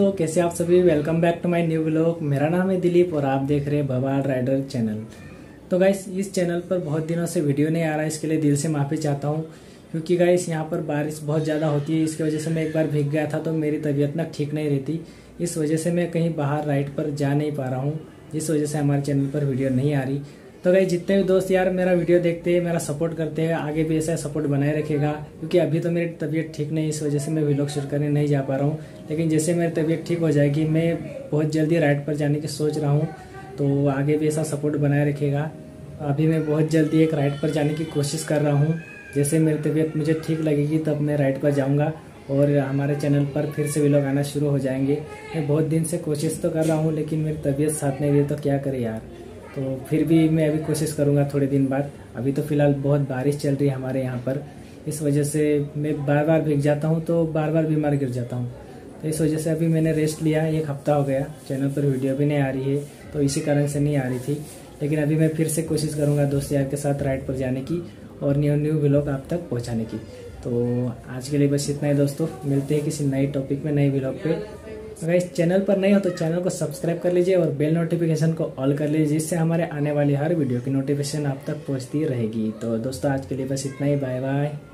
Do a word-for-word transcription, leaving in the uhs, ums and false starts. दोस्तों, कैसे आप सभी। Welcome back to my new vlog. मेरा नाम है दिलीप और आप देख रहे हैं बवाल राइडर चैनल। तो गाइस, इस चैनल पर बहुत दिनों से वीडियो नहीं आ रहा है, इसके लिए दिल से माफ़ी चाहता हूँ। क्योंकि गाइस यहाँ पर बारिश बहुत ज़्यादा होती है, इसकी वजह से मैं एक बार भीग गया था तो मेरी तबीयत ना ठीक नहीं रहती। इस वजह से मैं कहीं बाहर राइड पर जा नहीं पा रहा हूँ, जिस वजह से हमारे चैनल पर वीडियो नहीं आ रही। तो गाइस, जितने भी दोस्त यार मेरा वीडियो देखते हैं, मेरा सपोर्ट करते हैं, आगे भी ऐसा सपोर्ट बनाए रखेगा। क्योंकि अभी तो मेरी तबीयत ठीक नहीं, इस वजह से मैं व्लॉग शूट करने नहीं जा पा रहा हूँ। लेकिन जैसे मेरी तबीयत ठीक हो जाएगी, मैं बहुत जल्दी राइड पर जाने की सोच रहा हूँ, तो आगे भी ऐसा सपोर्ट बनाए रखेगा। अभी मैं बहुत जल्दी एक राइड पर जाने की कोशिश कर रहा हूँ। जैसे मेरी तबीयत मुझे ठीक लगेगी तब मैं राइड पर जाऊँगा और हमारे चैनल पर फिर से व्लॉग आना शुरू हो जाएंगे। मैं बहुत दिन से कोशिश तो कर रहा हूँ, लेकिन मेरी तबीयत साथ नहीं रही तो क्या करें यार। तो फिर भी मैं अभी कोशिश करूंगा थोड़े दिन बाद। अभी तो फ़िलहाल बहुत बारिश चल रही है हमारे यहाँ पर, इस वजह से मैं बार बार भीग जाता हूँ तो बार बार बीमार गिर जाता हूँ। तो इस वजह से अभी मैंने रेस्ट लिया, एक हफ़्ता हो गया, चैनल पर वीडियो भी नहीं आ रही है, तो इसी कारण से नहीं आ रही थी। लेकिन अभी मैं फिर से कोशिश करूँगा दोस्त यार के साथ राइड पर जाने की और न्यू न्यू व्लॉग आप तक पहुँचाने की। तो आज के लिए बस इतना ही दोस्तों, मिलते हैं किसी नए टॉपिक में, नए व्लॉग पर। अगर इस चैनल पर नए हो तो चैनल को सब्सक्राइब कर लीजिए और बेल नोटिफिकेशन को ऑल कर लीजिए, जिससे हमारे आने वाली हर वीडियो की नोटिफिकेशन आप तक पहुंचती रहेगी। तो दोस्तों, आज के लिए बस इतना ही। Bye bye.